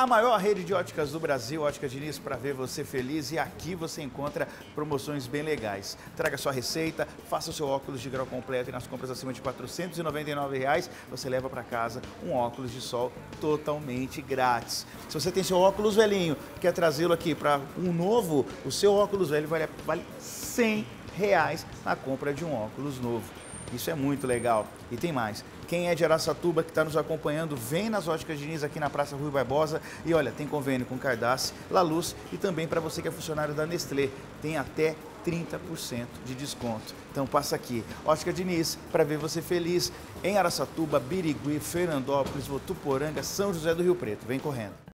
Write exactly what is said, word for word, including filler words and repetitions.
A maior rede de óticas do Brasil, Óticas Diniz, para ver você feliz, e aqui você encontra promoções bem legais. Traga sua receita, faça o seu óculos de grau completo e nas compras acima de quatrocentos e noventa e nove reais você leva para casa um óculos de sol totalmente grátis. Se você tem seu óculos velhinho, quer trazê-lo aqui para um novo, o seu óculos velho vale, vale cem reais na compra de um óculos novo. Isso é muito legal. E tem mais. Quem é de Araçatuba, que está nos acompanhando, vem nas Óticas Diniz aqui na Praça Rui Barbosa. E olha, tem convênio com Cardassi, La Luz e também para você que é funcionário da Nestlé. Tem até trinta por cento de desconto. Então passa aqui. Ótica Diniz, para ver você feliz, em Araçatuba, Birigui, Fernandópolis, Votuporanga, São José do Rio Preto. Vem correndo.